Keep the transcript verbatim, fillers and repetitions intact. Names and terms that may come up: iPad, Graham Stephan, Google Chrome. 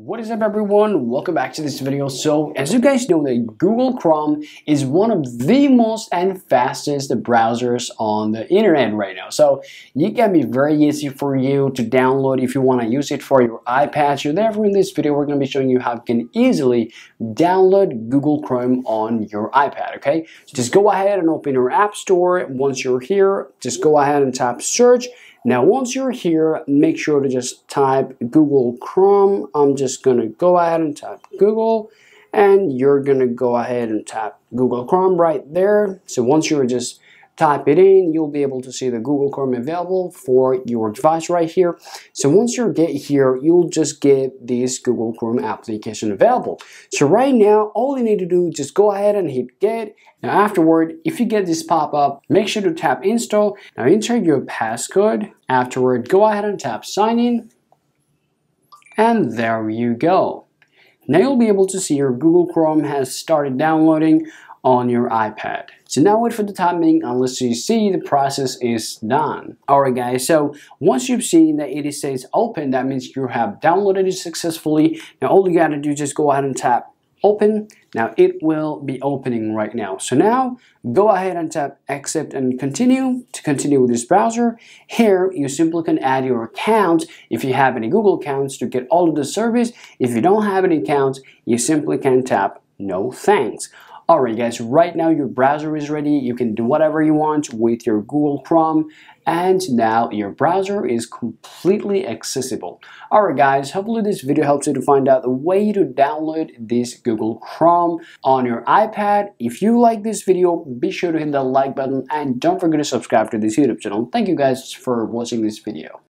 What is up, everyone? Welcome back to this video. So as you guys know, that Google Chrome is one of the most and fastest browsers on the internet right now, so it can be very easy for you to download if you want to use it for your iPad. So therefore, in this video, we're going to be showing you how you can easily download Google Chrome on your iPad. Okay, so just go ahead and open your app store. Once you're here, just go ahead and tap search. Now, once you're here, make sure to just type Google Chrome. I'm just going to go ahead and type Google, and you're going to go ahead and tap Google Chrome right there. So once you're just type it in, you'll be able to see the Google Chrome available for your device right here. So once you get here, you'll just get this Google Chrome application available. So right now, all you need to do is just go ahead and hit get. Now afterward, if you get this pop-up, make sure to tap install. Now enter your passcode. Afterward, go ahead and tap sign in. And there you go. Now you'll be able to see your Google Chrome has started downloading on your iPad. So now wait for the timing unless you see the process is done. Alright guys, so once you've seen that it says open, that means you have downloaded it successfully. Now all you gotta do is just go ahead and tap open. Now it will be opening right now. So now go ahead and tap accept and continue to continue with this browser. Here you simply can add your account if you have any Google accounts to get all of the service. If you don't have any accounts, you simply can tap no thanks. Alright guys, right now your browser is ready. You can do whatever you want with your Google Chrome, and now your browser is completely accessible. Alright guys, hopefully this video helps you to find out the way to download this Google Chrome on your iPad. If you like this video, be sure to hit that like button and don't forget to subscribe to this YouTube channel. Thank you guys for watching this video.